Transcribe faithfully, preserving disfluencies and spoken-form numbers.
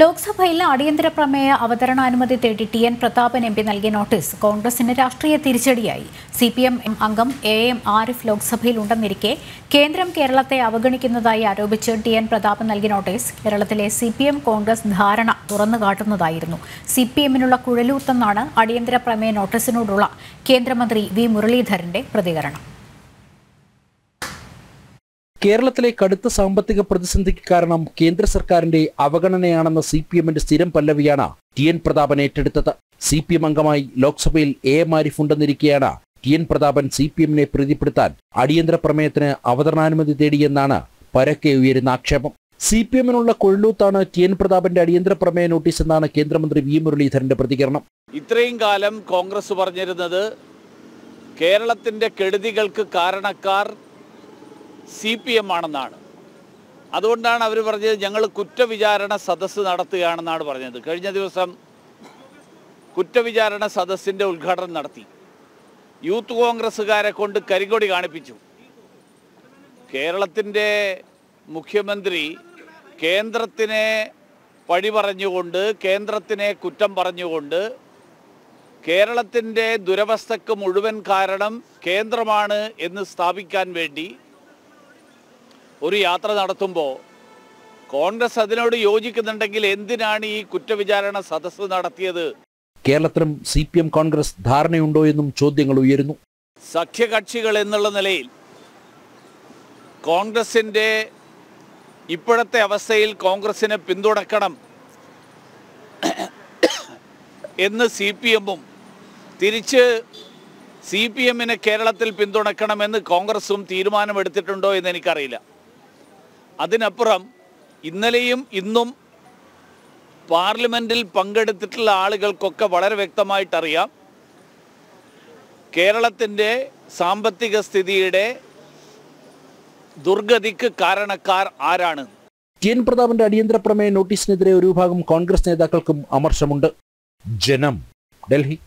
ലോക്സഭയിൽ അടിയന്തര പ്രമേയ അവതരണാനുമതി തേടി T N Prathapan M P നൽകിയ നോട്ടീസ് കോൺഗ്രസിന് രാഷ്ട്രീയ തിരിച്ചടിയായി. സി പി എം അംഗം എ എം ആരിഫ് ലോക്സഭയിൽ ഉണ്ടെന്നിരിക്കെ കേന്ദ്രം കേരളത്തെ അവഗണിക്കുന്നതായി ആരോപിച്ച് ടി എൻ പ്രതാപൻ നൽകിയ നോട്ടീസ് കേരളത്തിലെ സി പി എം കോൺഗ്രസ് ധാരണ തുറന്നുകാട്ടുന്നതായിരുന്നു. സി പി എമ്മിനുള്ള കുഴലൂത്തെന്നാണ് അടിയന്തര പ്രമേയ നോട്ടീസിനോടുള്ള കേന്ദ്രമന്ത്രി വി മുരളീധരന്റെ പ്രതികരണം. കേരളത്തിലെ കടുത്ത സാമ്പത്തിക പ്രതിസന്ധിക്ക് കാരണം കേന്ദ്ര സർക്കാരിന്റെ അവഗണനയാണെന്ന സി പി എമ്മിന്റെ സ്ഥിരം പല്ലവിയാണ് ടി എൻ പ്രതാപൻ ഏറ്റെടുത്തത്. സി പി എം അംഗമായി ലോക്സഭയിൽ എ എം ആരിഫ് ഉണ്ടെന്നിരിക്കെയാണ് T N Prathapan C P എമ്മിനെ പ്രീതിപ്പെടുത്താൻ അടിയന്തര പ്രമേയത്തിന് അവതരണാനുമതി തേടിയെന്നാണ് പരക്കെ ഉയരുന്ന ആക്ഷേപം. സി പി എമ്മിനുള്ള കൊള്ളൂത്താണ് ടി എൻ പ്രതാപന്റെ അടിയന്തര പ്രമേയ നോട്ടീസ് എന്നാണ് കേന്ദ്രമന്ത്രി വി മുരളീധരന്റെ പ്രതികരണം. ഇത്രയും കാലം കോൺഗ്രസ് പറഞ്ഞിരുന്നത് കേരളത്തിന്റെ കെടുതികൾക്ക് കാരണക്കാർ സി പി എം ആണെന്നാണ്. അതുകൊണ്ടാണ് അവർ പറഞ്ഞത് ഞങ്ങൾ കുറ്റവിചാരണ സദസ്സ് നടത്തുകയാണെന്നാണ് പറഞ്ഞത്. കഴിഞ്ഞ ദിവസം കുറ്റവിചാരണ സദസ്സിൻ്റെ ഉദ്ഘാടനം നടത്തി യൂത്ത് കോൺഗ്രസ്സുകാരെ കൊണ്ട് കരികൊടി കാണിപ്പിച്ചു. കേരളത്തിൻ്റെ മുഖ്യമന്ത്രി കേന്ദ്രത്തിനെ പഴി പറഞ്ഞുകൊണ്ട്, കേന്ദ്രത്തിനെ കുറ്റം പറഞ്ഞുകൊണ്ട്, കേരളത്തിൻ്റെ ദുരവസ്ഥക്ക് മുഴുവൻ കാരണം കേന്ദ്രമാണ് എന്ന് സ്ഥാപിക്കാൻ വേണ്ടി ഒരു യാത്ര നടത്തുമ്പോൾ കോൺഗ്രസ് അതിനോട് യോജിക്കുന്നുണ്ടെങ്കിൽ എന്തിനാണ് ഈ കുറ്റവിചാരണ സദസ്സ് നടത്തിയത്? കേരളത്തിലും സി പി എം കോൺഗ്രസ് ധാരണയുണ്ടോ എന്നും ചോദ്യങ്ങൾ ഉയരുന്നു. സഖ്യകക്ഷികൾ എന്നുള്ള നിലയിൽ കോൺഗ്രസിൻ്റെ ഇപ്പോഴത്തെ അവസ്ഥയിൽ കോൺഗ്രസിനെ പിന്തുണക്കണം എന്ന് സി പി എമ്മും തിരിച്ച് സി പി എമ്മിനെ കേരളത്തിൽ പിന്തുണക്കണമെന്ന് കോൺഗ്രസും തീരുമാനമെടുത്തിട്ടുണ്ടോ എന്ന് എനിക്കറിയില്ല. അതിനപ്പുറം ഇന്നലെയും ഇന്നും പാർലമെൻറ്റിൽ പങ്കെടുത്തിട്ടുള്ള ആളുകൾക്കൊക്കെ വളരെ വ്യക്തമായിട്ടറിയാം കേരളത്തിൻ്റെ സാമ്പത്തിക സ്ഥിതിയുടെ ദുർഗതിക്ക് കാരണക്കാർ ആരാണ്. ടി എൻ പ്രതാപന്റെ അടിയന്തര പ്രമേയ നോട്ടീസിനെതിരെ ഒരു വിഭാഗം കോൺഗ്രസ് നേതാക്കൾക്കും അമർഷമുണ്ട്. ജനം, ഡൽഹി.